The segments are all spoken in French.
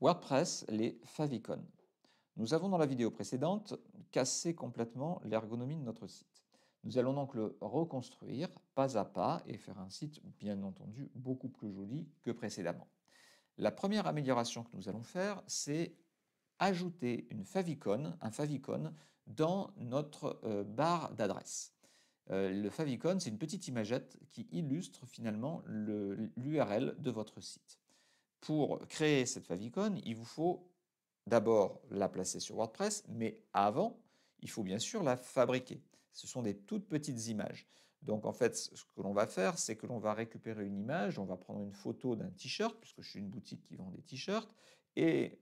WordPress, les favicons. Nous avons dans la vidéo précédente cassé complètement l'ergonomie de notre site. Nous allons donc le reconstruire pas à pas et faire un site bien entendu beaucoup plus joli que précédemment. La première amélioration que nous allons faire, c'est ajouter un favicon dans notre barre d'adresse. Le favicon, c'est une petite imagette qui illustre finalement l'URL de votre site. Pour créer cette favicon, il vous faut d'abord la placer sur WordPress, mais avant, il faut bien sûr la fabriquer. Ce sont des toutes petites images. Donc en fait, ce que l'on va faire, c'est que l'on va récupérer une image, on va prendre une photo d'un t-shirt, puisque je suis une boutique qui vend des t-shirts, et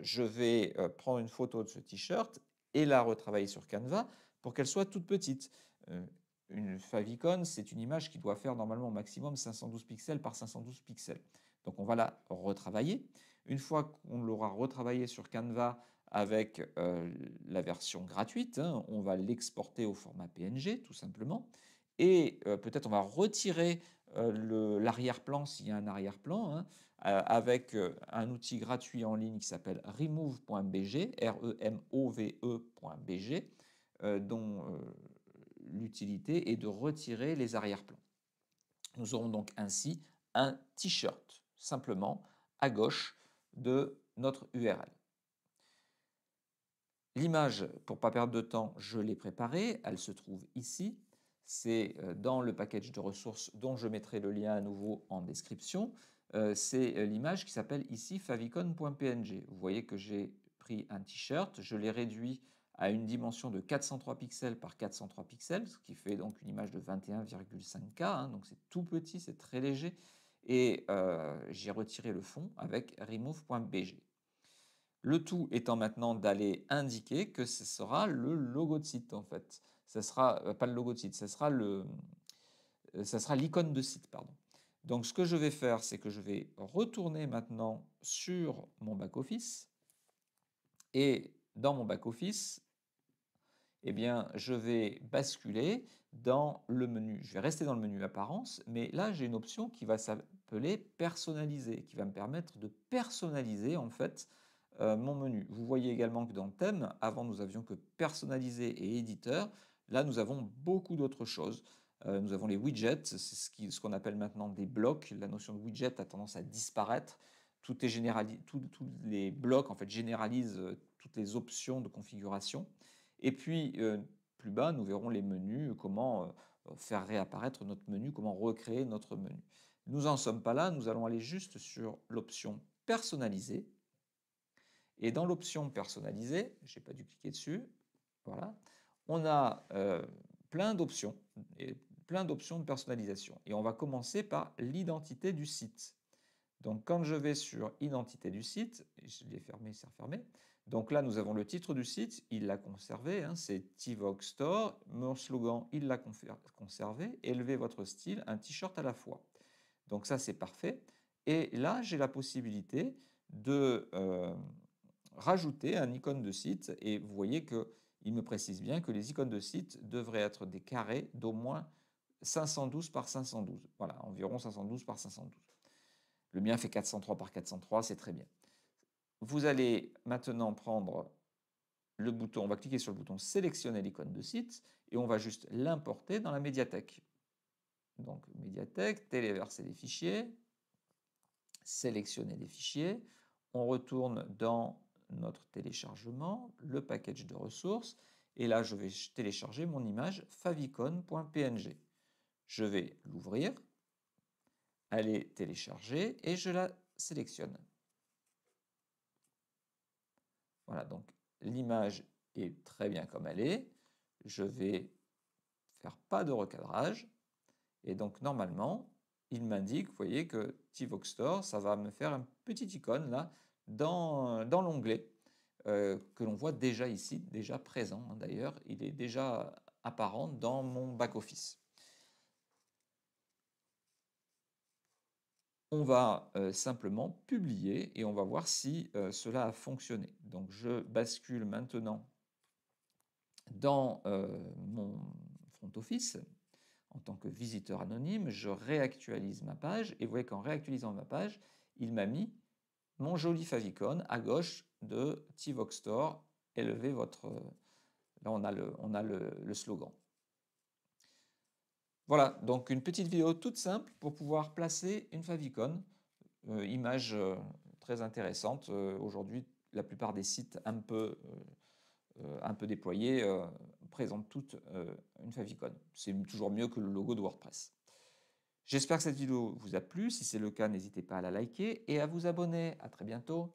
je vais prendre une photo de ce t-shirt et la retravailler sur Canva pour qu'elle soit toute petite. Une favicon, c'est une image qui doit faire normalement au maximum 512 pixels par 512 pixels. Donc on va la retravailler. Une fois qu'on l'aura retravaillée sur Canva avec la version gratuite, hein, on va l'exporter au format PNG tout simplement. Et peut-être on va retirer l'arrière-plan s'il y a un arrière-plan hein, avec un outil gratuit en ligne qui s'appelle remove.bg, remove.bg, dont l'utilité est de retirer les arrière-plans. Nous aurons donc ainsi un t-shirt simplement à gauche de notre URL. L'image, pour ne pas perdre de temps, je l'ai préparée, elle se trouve ici. C'est dans le package de ressources dont je mettrai le lien à nouveau en description. C'est l'image qui s'appelle ici favicon.png. Vous voyez que j'ai pris un t-shirt, je l'ai réduit à une dimension de 403 pixels par 403 pixels, ce qui fait donc une image de 21,5K. Hein, donc c'est tout petit, c'est très léger. Et j'ai retiré le fond avec remove.bg. Le tout étant maintenant d'aller indiquer que ce sera le logo de site en fait. Ça sera pas le logo de site, ça sera l'icône de site, pardon. Donc ce que je vais faire, c'est que je vais retourner maintenant sur mon back-office. Et dans mon back-office, eh bien, je vais basculer dans le menu. Je vais rester dans le menu apparence, mais là, j'ai une option qui va s'appeler personnaliser, qui va me permettre de personnaliser en fait mon menu. Vous voyez également que dans thème, avant nous avions que personnaliser et éditeur. Là, nous avons beaucoup d'autres choses. Nous avons les widgets, c'est ce qu'on appelle maintenant des blocs. La notion de widget a tendance à disparaître. Tous les blocs en fait, généralisent toutes les options de configuration. Et puis, plus bas, nous verrons les menus, comment faire réapparaître notre menu, comment recréer notre menu. Nous n'en sommes pas là, nous allons aller juste sur l'option personnaliser. Et dans l'option personnalisée, je n'ai pas dû cliquer dessus, voilà, on a plein d'options, de personnalisation. Et on va commencer par l'identité du site. Donc quand je vais sur identité du site, je l'ai fermé, c'est refermé. Donc là, nous avons le titre du site, il l'a conservé, hein, c'est Tivoc Store. Mon slogan, il l'a conservé. Élevez votre style, un t-shirt à la fois. Donc ça, c'est parfait. Et là, j'ai la possibilité de rajouter un icône de site, et vous voyez qu'il me précise bien que les icônes de site devraient être des carrés d'au moins 512 par 512. Voilà, environ 512 par 512. Le mien fait 403 par 403, c'est très bien. Vous allez maintenant prendre le bouton, on va cliquer sur le bouton sélectionner l'icône de site, et on va juste l'importer dans la médiathèque. Donc médiathèque, téléverser les fichiers, sélectionner les fichiers, on retourne dans notre téléchargement, le package de ressources, et là je vais télécharger mon image favicon.png. Je vais l'ouvrir, aller télécharger, et je la sélectionne. Voilà, donc l'image est très bien comme elle est, je vais faire pas de recadrage, et donc normalement, il m'indique, vous voyez, que Tivoc Store, ça va me faire une petite icône là, dans l'onglet que l'on voit déjà ici, déjà présent hein, d'ailleurs, il est déjà apparent dans mon back-office. On va simplement publier et on va voir si cela a fonctionné. Donc je bascule maintenant dans mon front office en tant que visiteur anonyme, je réactualise ma page et vous voyez qu'en réactualisant ma page, il m'a mis mon joli favicon à gauche de Tivox Store. Élevez votre... Là, on a le slogan. Voilà, donc une petite vidéo toute simple pour pouvoir placer une favicon. Image très intéressante. Aujourd'hui, la plupart des sites un peu déployés présentent toutes une favicon. C'est toujours mieux que le logo de WordPress. J'espère que cette vidéo vous a plu. Si c'est le cas, n'hésitez pas à la liker et à vous abonner. À très bientôt.